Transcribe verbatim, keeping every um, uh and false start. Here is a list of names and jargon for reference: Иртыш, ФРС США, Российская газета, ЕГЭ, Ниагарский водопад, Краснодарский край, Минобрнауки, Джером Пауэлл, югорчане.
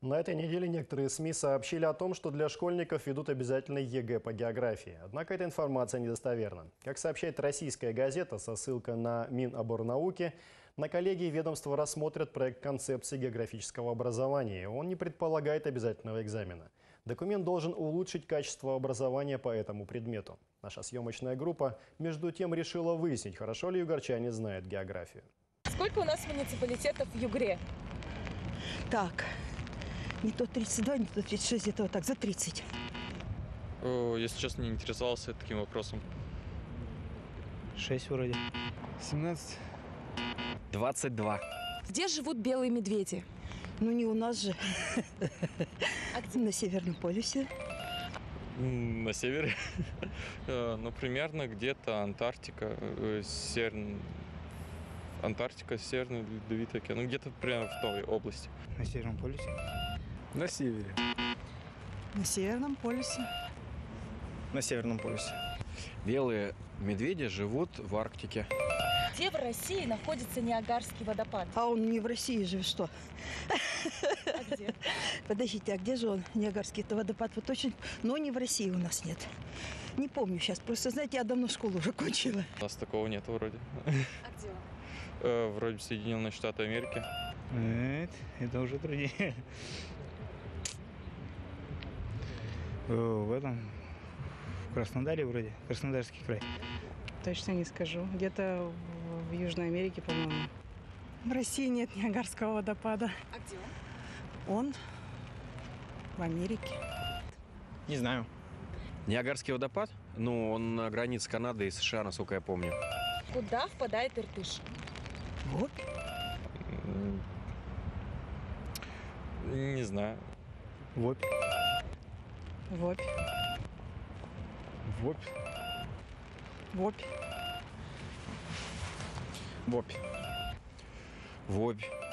На этой неделе некоторые СМИ сообщили о том, что для школьников ведут обязательный ЕГЭ по географии. Однако эта информация недостоверна. Как сообщает «Российская газета» со ссылкой на Миноборнауки, на коллегии ведомства рассмотрят проект концепции географического образования. Он не предполагает обязательного экзамена. Документ должен улучшить качество образования по этому предмету. Наша съемочная группа, между тем, решила выяснить, хорошо ли югорчане знают географию. Сколько у нас муниципалитетов в Югре? Так... Не то тридцать два, не то тридцать шесть, это вот так, за тридцать. Если честно, не интересовался таким вопросом. шесть вроде. семнадцать. двадцать два. Где живут белые медведи? Ну, не у нас же. А где? На Северном полюсе. На севере? Ну, примерно где-то Антарктика, Северный... Антарктика, Северный Ледовитый океан. Ну, где-то прямо в той области. На Северном полюсе? На севере. На Северном полюсе. На Северном полюсе. Белые медведи живут в Арктике. Где в России находится Ниагарский водопад? А он не в России же, что? А где? Подождите, а где же он, Ниагарский водопад? Вот очень... Но не в России у нас нет. Не помню сейчас. Просто, знаете, я давно школу уже кончила. У нас такого нет вроде. А где он? Э, вроде Соединенные Штаты Америки. Нет, это уже труднее. В этом, в Краснодаре вроде, Краснодарский край. Точно не скажу. Где-то в Южной Америке, по-моему. В России нет Ниагарского водопада. А где он? Он в Америке. Не знаю. Ниагарский водопад? Ну, он на границе Канады и США, насколько я помню. Куда впадает Иртыш? Вот. Не знаю. Вот. Вот. Вот. Вот. Вот. Вот.